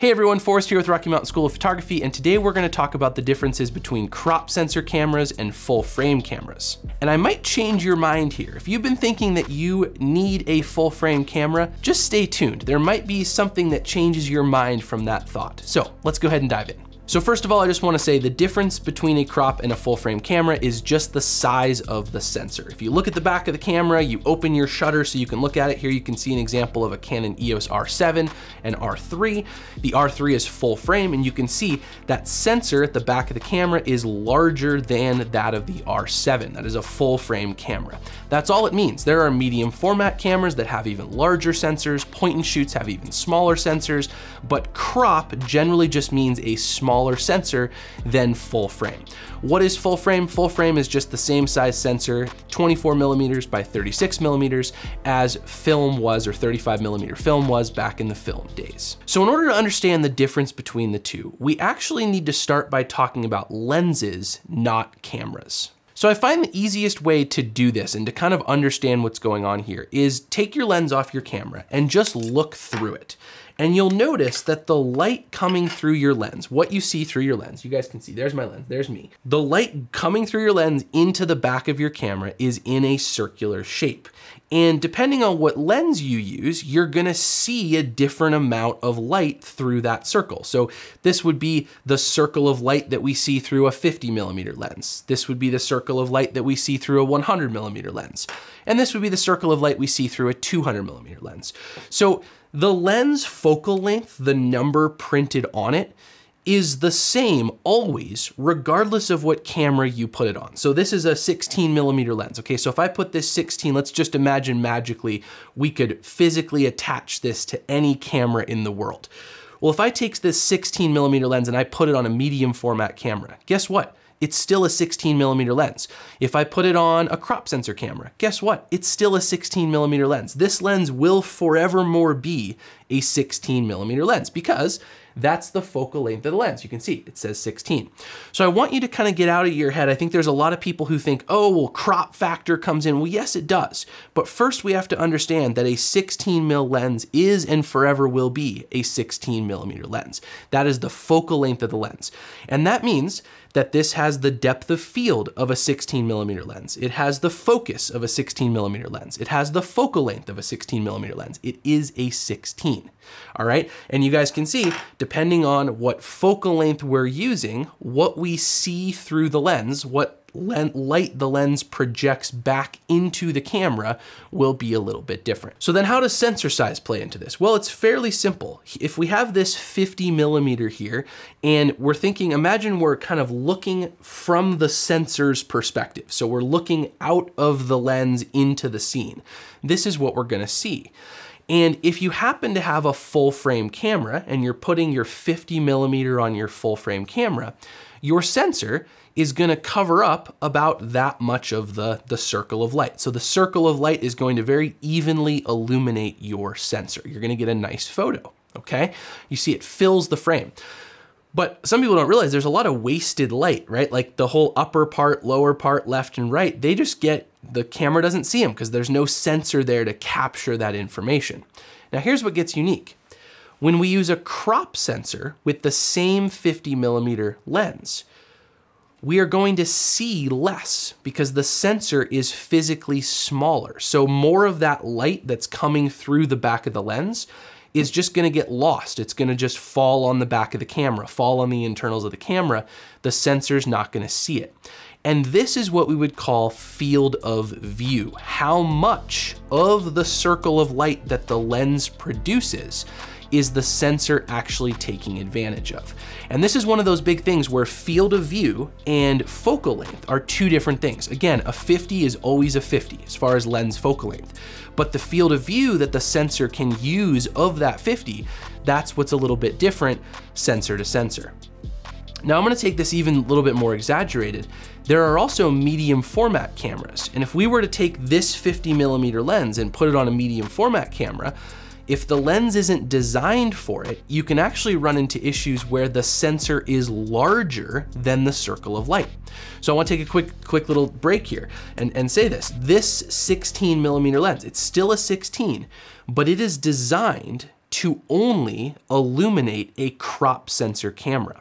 Hey everyone, Forrest here with Rocky Mountain School of Photography, and today we're gonna talk about the differences between crop sensor cameras and full frame cameras. And I might change your mind here. If you've been thinking that you need a full frame camera, just stay tuned. There might be something that changes your mind from that thought. So let's go ahead and dive in. So first of all, I just wanna say the difference between a crop and a full frame camera is just the size of the sensor. If you look at the back of the camera, you open your shutter so you can look at it. Here you can see an example of a Canon EOS R7 and R3. The R3 is full frame, and you can see that sensor at the back of the camera is larger than that of the R7. That is a full frame camera. That's all it means. There are medium format cameras that have even larger sensors. Point and shoots have even smaller sensors, but crop generally just means a smaller sensor than full frame. What is full frame? Full frame is just the same size sensor, 24 millimeters by 36 millimeters as film was, or 35 millimeter film was back in the film days. So in order to understand the difference between the two, we actually need to start by talking about lenses, not cameras. So I find the easiest way to do this and to kind of understand what's going on here is take your lens off your camera and just look through it. And you'll notice that the light coming through your lens, what you see through your lens, you guys can see, there's my lens, there's me. The light coming through your lens into the back of your camera is in a circular shape. And depending on what lens you use, you're gonna see a different amount of light through that circle. So this would be the circle of light that we see through a 50 millimeter lens. This would be the circle of light that we see through a 100 millimeter lens. And this would be the circle of light we see through a 200 millimeter lens. So the lens focal length, the number printed on it, is the same always, regardless of what camera you put it on. So this is a 16 millimeter lens, okay? So if I put this 16, let's just imagine magically, we could physically attach this to any camera in the world. Well, if I take this 16 millimeter lens and I put it on a medium format camera, guess what? It's still a 16 millimeter lens. If I put it on a crop sensor camera, guess what? It's still a 16 millimeter lens. This lens will forevermore be a 16 millimeter lens because that's the focal length of the lens. You can see it says 16. So I want you to kind of get out of your head. I think there's a lot of people who think, oh, well, crop factor comes in. Well, yes, it does. But first we have to understand that a 16 mil lens is and forever will be a 16 millimeter lens. That is the focal length of the lens. And that means that this has the depth of field of a 16 millimeter lens. It has the focus of a 16 millimeter lens. It has the focal length of a 16 millimeter lens. It is a 16, all right? And you guys can see, depending on what focal length we're using, what we see through the lens, what light the lens projects back into the camera will be a little bit different. So then how does sensor size play into this? Well, it's fairly simple. If we have this 50 millimeter here, and we're thinking, imagine we're kind of looking from the sensor's perspective. So we're looking out of the lens into the scene. This is what we're gonna see. And if you happen to have a full frame camera and you're putting your 50 millimeter on your full frame camera, your sensor is gonna cover up about that much of the circle of light. So the circle of light is going to very evenly illuminate your sensor. You're gonna get a nice photo, okay? You see it fills the frame. But some people don't realize there's a lot of wasted light, right? Like the whole upper part, lower part, left and right, they just get, the camera doesn't see them because there's no sensor there to capture that information. Now here's what gets unique. When we use a crop sensor with the same 50 millimeter lens, we are going to see less because the sensor is physically smaller. So more of that light that's coming through the back of the lens is just gonna get lost. It's gonna just fall on the back of the camera, fall on the internals of the camera. The sensor's not gonna see it. And this is what we would call field of view. How much of the circle of light that the lens produces is the sensor actually taking advantage of? And this is one of those big things where field of view and focal length are two different things. Again, a 50 is always a 50 as far as lens focal length, but the field of view that the sensor can use of that 50, that's what's a little bit different sensor to sensor. Now I'm gonna take this even a little bit more exaggerated. There are also medium format cameras. And if we were to take this 50 millimeter lens and put it on a medium format camera, if the lens isn't designed for it, you can actually run into issues where the sensor is larger than the circle of light. So I wanna take a quick little break here and say this. This 16 millimeter lens, it's still a 16, but it is designed to only illuminate a crop sensor camera.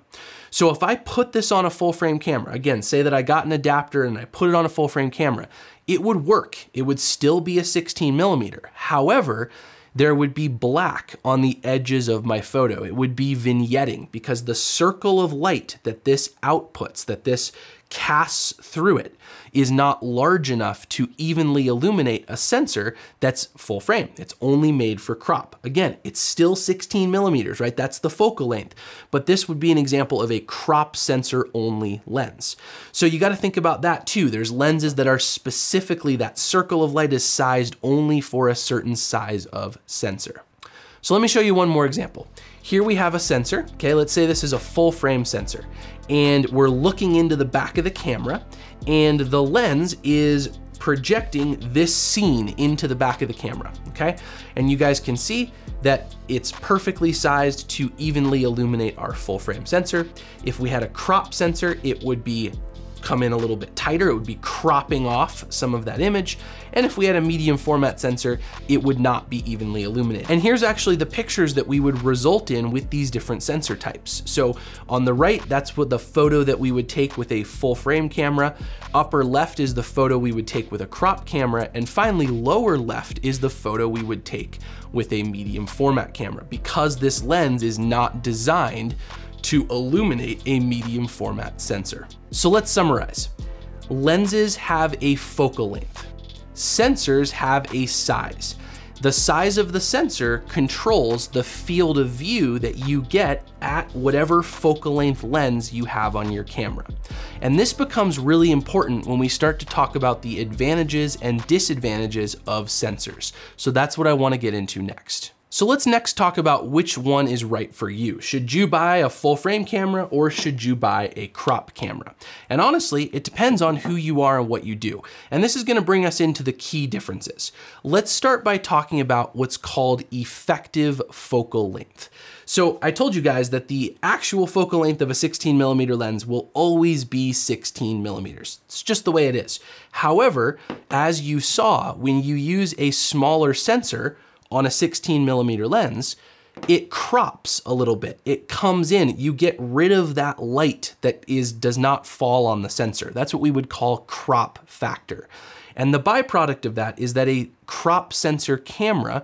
So if I put this on a full frame camera, again, say that I got an adapter and I put it on a full frame camera, it would work. It would still be a 16 millimeter. However, there would be black on the edges of my photo. It would be vignetting because the circle of light that this outputs, that this casts through it, is not large enough to evenly illuminate a sensor that's full frame. It's only made for crop. Again, it's still 16 millimeters, right? That's the focal length, but this would be an example of a crop sensor only lens. So you got to think about that too. There's lenses that are specifically, that circle of light is sized only for a certain size of sensor. So let me show you one more example. Here we have a sensor, okay? Let's say this is a full frame sensor and we're looking into the back of the camera and the lens is projecting this scene into the back of the camera, okay? And you guys can see that it's perfectly sized to evenly illuminate our full frame sensor. If we had a crop sensor, it would be come in a little bit tighter. It would be cropping off some of that image. And if we had a medium format sensor, it would not be evenly illuminated. And here's actually the pictures that we would result in with these different sensor types. So on the right, that's what the photo that we would take with a full frame camera. Upper left is the photo we would take with a crop camera. And finally, lower left is the photo we would take with a medium format camera, because this lens is not designed to illuminate a medium format sensor. So let's summarize. Lenses have a focal length. Sensors have a size. The size of the sensor controls the field of view that you get at whatever focal length lens you have on your camera. And this becomes really important when we start to talk about the advantages and disadvantages of sensors. So that's what I want to get into next. So let's next talk about which one is right for you. Should you buy a full frame camera or should you buy a crop camera? And honestly, it depends on who you are and what you do. And this is gonna bring us into the key differences. Let's start by talking about what's called effective focal length. So I told you guys that the actual focal length of a 16 millimeter lens will always be 16 millimeters. It's just the way it is. However, as you saw, when you use a smaller sensor on a 16 millimeter lens, it crops a little bit. It comes in, you get rid of that light that does not fall on the sensor. That's what we would call crop factor. And the byproduct of that is that a crop sensor camera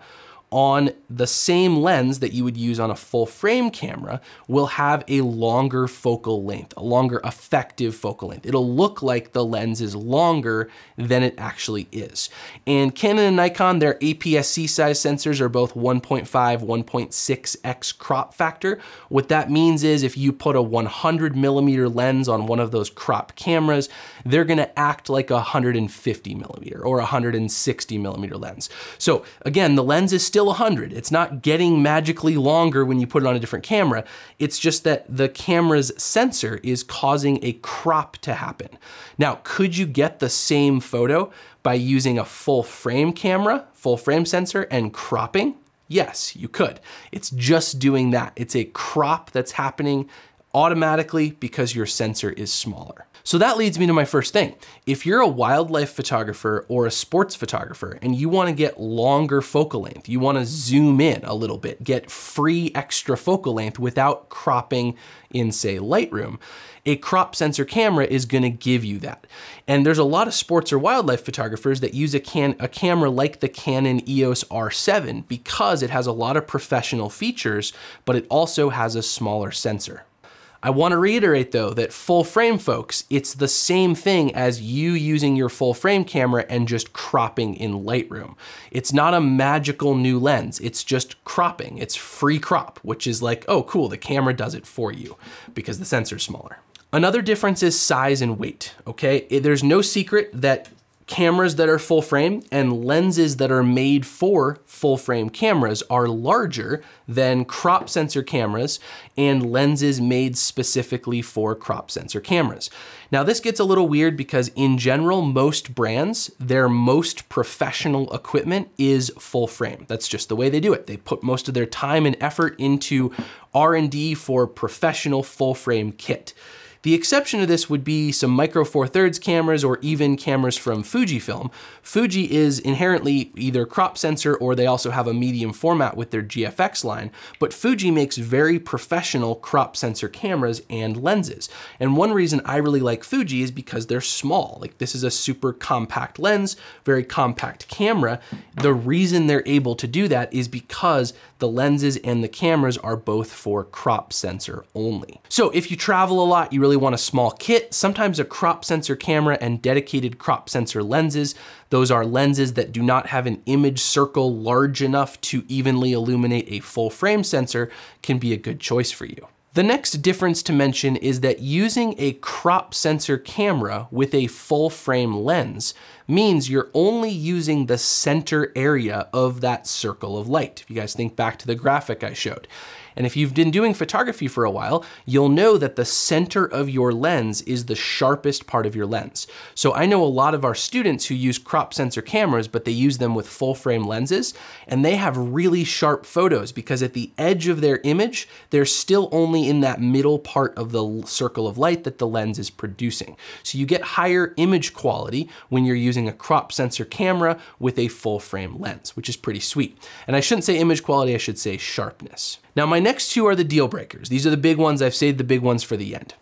on the same lens that you would use on a full frame camera will have a longer focal length, a longer effective focal length. It'll look like the lens is longer than it actually is. And Canon and Nikon, their APS-C size sensors are both 1.5, 1.6x crop factor. What that means is if you put a 100 millimeter lens on one of those crop cameras, they're gonna act like a 150 millimeter or 160 millimeter lens. So again, the lens is still 100. It's not getting magically longer when you put it on a different camera. It's just that the camera's sensor is causing a crop to happen. Now, could you get the same photo by using a full frame camera, full frame sensor, and cropping? Yes, you could. It's just doing that. It's a crop that's happening automatically because your sensor is smaller. So that leads me to my first thing. If you're a wildlife photographer or a sports photographer and you wanna get longer focal length, you wanna zoom in a little bit, get free extra focal length without cropping in, say, Lightroom, a crop sensor camera is gonna give you that. And there's a lot of sports or wildlife photographers that use a camera like the Canon EOS R7 because it has a lot of professional features, but it also has a smaller sensor. I want to reiterate though that full frame folks, it's the same thing as you using your full frame camera and just cropping in Lightroom. It's not a magical new lens, it's just cropping. It's free crop, which is like, oh cool, the camera does it for you because the sensor's smaller. Another difference is size and weight, okay? There's no secret that cameras that are full frame and lenses that are made for full frame cameras are larger than crop sensor cameras and lenses made specifically for crop sensor cameras. Now this gets a little weird because in general, most brands, their most professional equipment is full frame. That's just the way they do it. They put most of their time and effort into R&D for professional full frame kit. The exception to this would be some Micro Four Thirds cameras or even cameras from Fujifilm. Fuji is inherently either crop sensor or they also have a medium format with their GFX line, but Fuji makes very professional crop sensor cameras and lenses. And one reason I really like Fuji is because they're small. Like, this is a super compact lens, very compact camera. The reason they're able to do that is because the lenses and the cameras are both for crop sensor only. So if you travel a lot, you really want a small kit. Sometimes a crop sensor camera and dedicated crop sensor lenses. Those are lenses that do not have an image circle large enough to evenly illuminate a full frame sensor can be a good choice for you. The next difference to mention is that using a crop sensor camera with a full frame lens means you're only using the center area of that circle of light. If you guys think back to the graphic I showed. And if you've been doing photography for a while, you'll know that the center of your lens is the sharpest part of your lens. So I know a lot of our students who use crop sensor cameras, but they use them with full frame lenses, and they have really sharp photos because at the edge of their image, they're still only in that middle part of the circle of light that the lens is producing. So you get higher image quality when you're using a crop sensor camera with a full frame lens, which is pretty sweet. And I shouldn't say image quality, I should say sharpness. Now, my next two are the deal breakers. These are the big ones. I've saved the big ones for the end.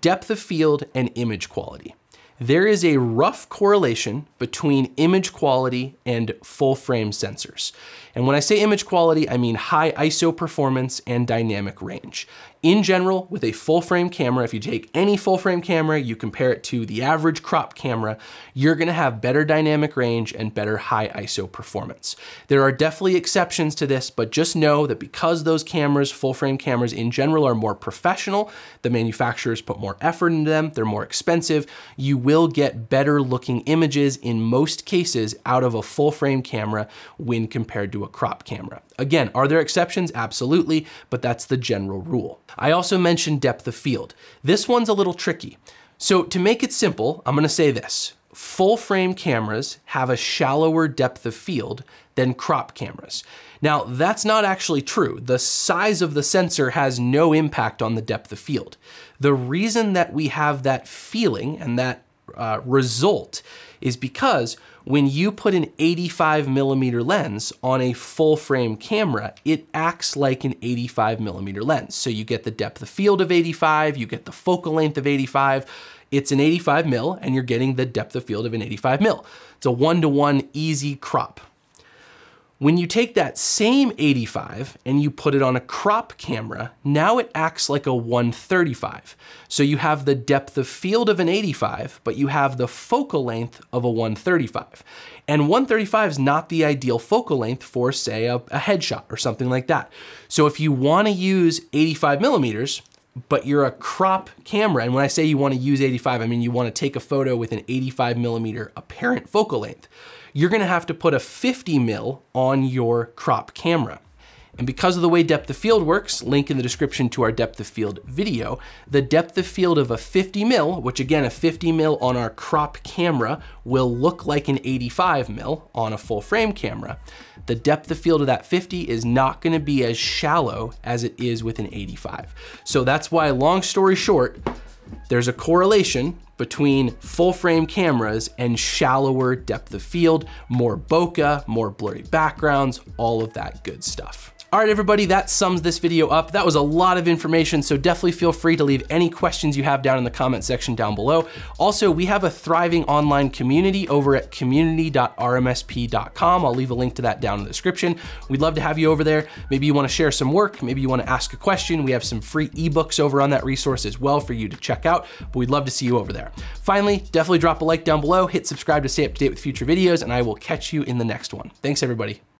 Depth of field and image quality. There is a rough correlation between image quality and full frame sensors. And when I say image quality, I mean high ISO performance and dynamic range. In general, with a full frame camera, if you take any full frame camera, you compare it to the average crop camera, you're gonna have better dynamic range and better high ISO performance. There are definitely exceptions to this, but just know that because those cameras, full frame cameras in general, are more professional, the manufacturers put more effort into them, they're more expensive, you will get better looking images in most cases out of a full frame camera when compared to a crop camera. Again, are there exceptions? Absolutely, but that's the general rule. I also mentioned depth of field. This one's a little tricky. So to make it simple, I'm gonna say this. Full frame cameras have a shallower depth of field than crop cameras. Now, that's not actually true. The size of the sensor has no impact on the depth of field. The reason that we have that feeling and that result is because when you put an 85 millimeter lens on a full frame camera, it acts like an 85 millimeter lens. So you get the depth of field of 85, you get the focal length of 85, it's an 85 mil and you're getting the depth of field of an 85 mil. It's a one-to-one easy crop. When you take that same 85 and you put it on a crop camera, now it acts like a 135. So you have the depth of field of an 85, but you have the focal length of a 135. And 135 is not the ideal focal length for, say, a headshot or something like that. So if you wanna use 85 millimeters, but you're a crop camera. And when I say you wanna use 85, I mean you wanna take a photo with an 85 millimeter apparent focal length. You're gonna have to put a 50 mil on your crop camera. And because of the way depth of field works, link in the description to our depth of field video, the depth of field of a 50 mil, which again, a 50 mil on our crop camera will look like an 85 mil on a full frame camera. The depth of field of that 50 is not gonna be as shallow as it is with an 85. So that's why, long story short, there's a correlation between full frame cameras and shallower depth of field, more bokeh, more blurry backgrounds, all of that good stuff. All right, everybody, that sums this video up. That was a lot of information, so definitely feel free to leave any questions you have down in the comment section down below. Also, we have a thriving online community over at community.rmsp.com. I'll leave a link to that down in the description. We'd love to have you over there. Maybe you wanna share some work, maybe you wanna ask a question. We have some free eBooks over on that resource as well for you to check out, but we'd love to see you over there. Finally, definitely drop a like down below, hit subscribe to stay up to date with future videos, and I will catch you in the next one. Thanks, everybody.